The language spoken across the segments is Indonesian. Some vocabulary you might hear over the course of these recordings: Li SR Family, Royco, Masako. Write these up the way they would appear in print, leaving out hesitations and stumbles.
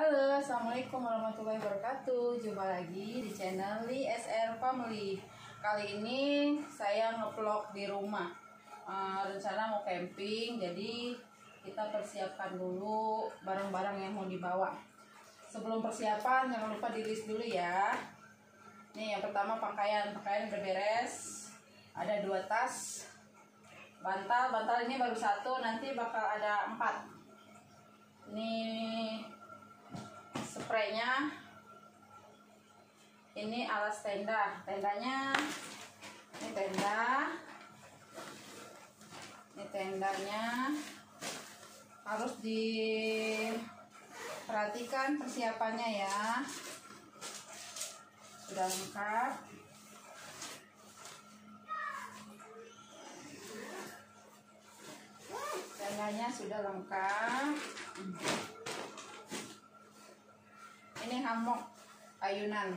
Halo, assalamualaikum warahmatullahi wabarakatuh. Jumpa lagi di channel Li SR Family. Kali ini saya ngevlog di rumah. Rencana mau camping, jadi kita persiapkan dulu barang-barang yang mau dibawa. Sebelum persiapan jangan lupa di list dulu ya. Nih yang pertama pakaian udah beres. Ada 2 tas. Bantal ini baru 1, nanti bakal ada 4. Ini spraynya, ini alas tendanya, ini tendanya harus diperhatikan persiapannya ya. Sudah lengkap. Tendanya sudah lengkap. Ini hammock ayunan.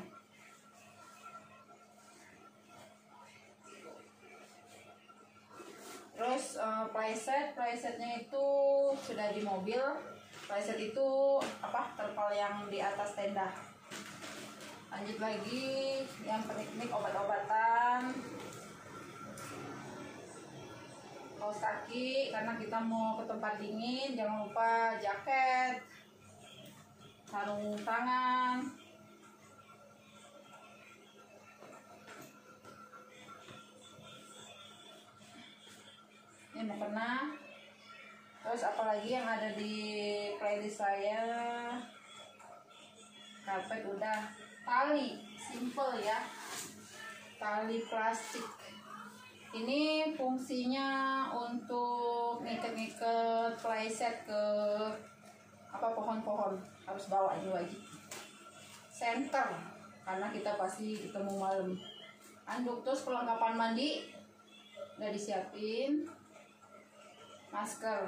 Terus playsetnya itu sudah di mobil. Playset itu terpal yang di atas tenda. Lanjut lagi yang piknik, obat-obatan, kaos kaki karena kita mau ke tempat dingin. Jangan lupa jaket, sarung tangan. Ini mukena. Terus apalagi yang ada di playlist saya? Karpet udah, tali simple ya, tali plastik. Ini fungsinya untuk ngiket-ngiket playset ke pohon-pohon. Harus bawa ini wajib. Senter, karena kita pasti ketemu malam. Anduk, terus perlengkapan mandi udah disiapin. Masker.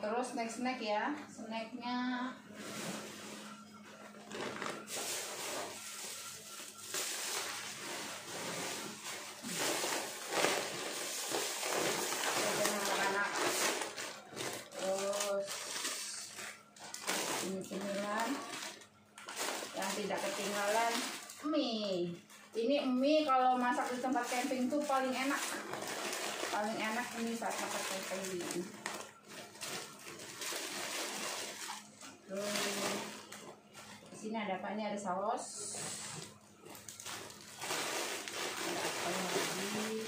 Terus snack ya. Snacknya tidak ketinggalan mie. Ini mie kalau masak di tempat camping tuh paling enak ini saat masak camping. Di sini ada apa nih? Ada saus. Ada apa lagi?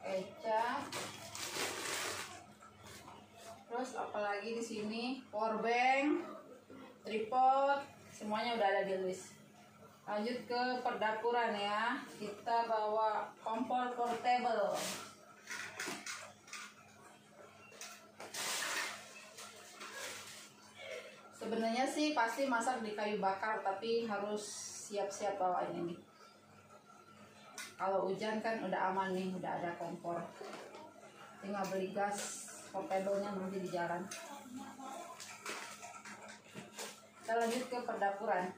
Kecap. Terus apalagi di sini? Power bank, tripod, semuanya udah ada di list. Lanjut ke perdapuran ya. Kita bawa kompor portable. Sebenarnya sih pasti masak di kayu bakar, tapi harus siap-siap bawa ini. Kalau hujan kan udah aman nih, udah ada kompor. Tinggal beli gas, portable-nya nanti di jalan. Kita lanjut ke perdapuran.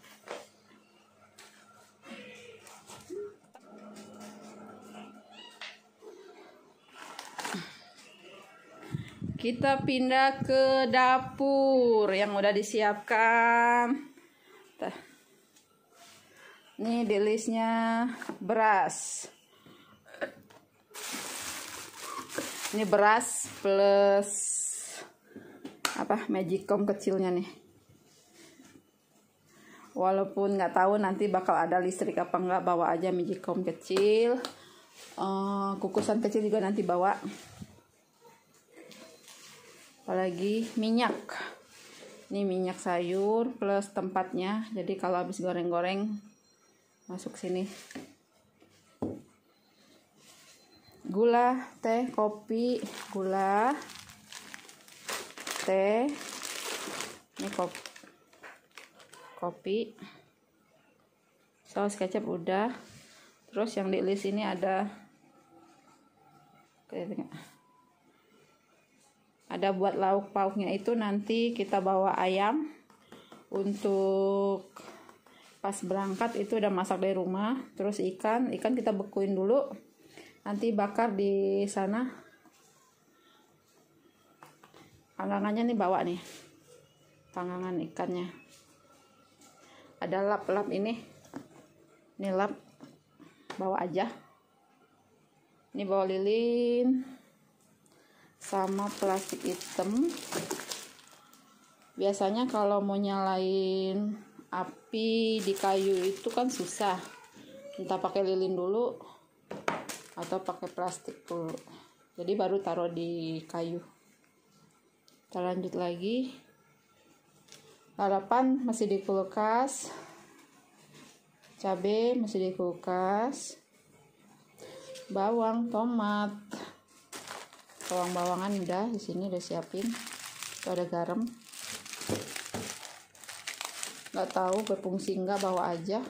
Kita pindah ke dapur yang udah disiapkan. Nih di listnya beras. Ini beras plus magicom kecilnya nih. Walaupun nggak tahu nanti bakal ada listrik apa nggak, bawa aja magicom kecil. Kukusan kecil juga nanti bawa. Apalagi minyak. Ini minyak sayur plus tempatnya. Jadi kalau habis goreng-goreng masuk sini. Gula, teh, kopi, gula, teh, ini kopi, saus kecap udah. Terus yang di list ini ada buat lauk pauknya itu nanti kita bawa ayam. Untuk pas berangkat itu udah masak dari rumah. Terus ikan kita bekuin dulu, nanti bakar di sana. Anggangannya nih bawa nih. pangangan ikannya. Ada lap-lap ini lap bawa aja. Ini bawa lilin sama plastik hitam. Biasanya kalau mau nyalain api di kayu itu kan susah, entah pakai lilin dulu atau pakai plastik dulu, jadi baru taruh di kayu. Kita lanjut lagi, lalapan masih di kulkas, cabai masih di kulkas, bawang, tomat, bawang-bawangan udah di sini udah siapin. Itu ada garam, nggak tahu berfungsi nggak, bawa aja.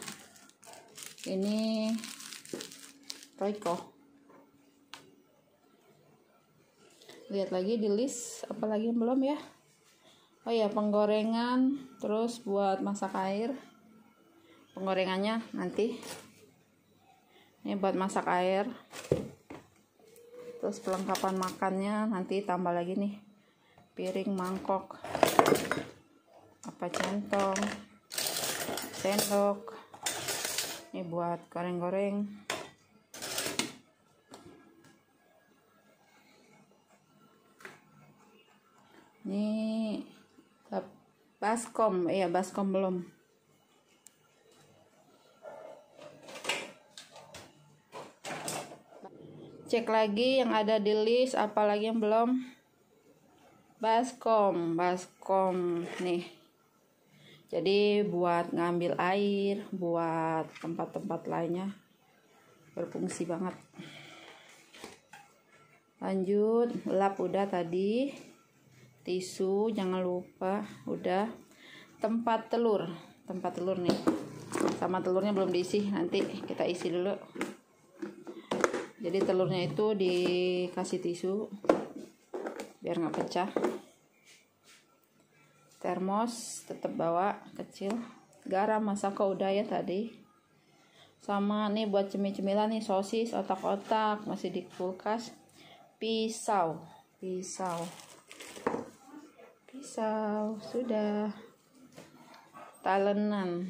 Ini Royco. Lihat lagi di list apalagi yang belum ya. Oh ya, penggorengan, terus buat masak air. Penggorengannya nanti. Ini buat masak air. Terus perlengkapan makannya nanti tambah lagi nih. Piring, mangkok, apa centong, sendok. Ini buat goreng-goreng. Ini baskom, iya baskom belum. Cek lagi yang ada di list, apalagi yang belum. Baskom nih. Jadi buat ngambil air, buat tempat-tempat lainnya berfungsi banget. Lanjut, lap udah tadi. Tisu jangan lupa, udah. Tempat telur nih. Sama telurnya belum diisi, nanti kita isi dulu. Jadi telurnya itu dikasih tisu biar nggak pecah. Termos tetap bawa kecil. Garam masako udah ya tadi. Sama nih buat cemilan nih, sosis otak-otak masih di kulkas. Pisau sudah. Talenan.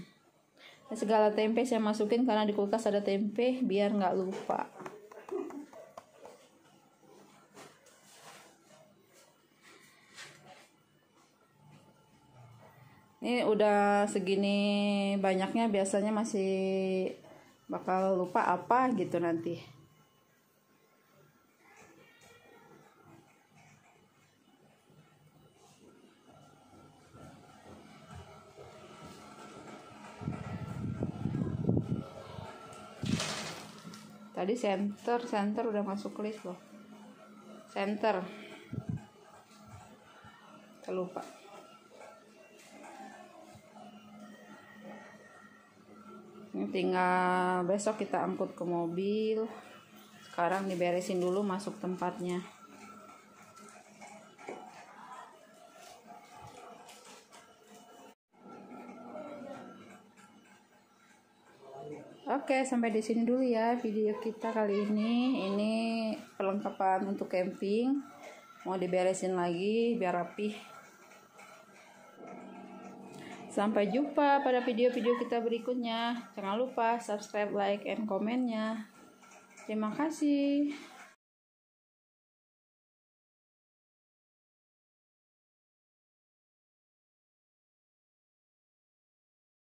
Segala tempe saya masukin karena di kulkas ada tempe biar nggak lupa. Ini udah segini banyaknya, biasanya masih bakal lupa apa gitu nanti. Tadi center udah masuk list loh. Center. Terlupa. Ini tinggal besok kita angkut ke mobil. Sekarang diberesin dulu masuk tempatnya. Oke, sampai di sini dulu ya video kita kali ini. Ini perlengkapan untuk camping. Mau diberesin lagi biar rapi. Sampai jumpa pada video-video kita berikutnya. Jangan lupa subscribe, like, and komennya. Terima kasih.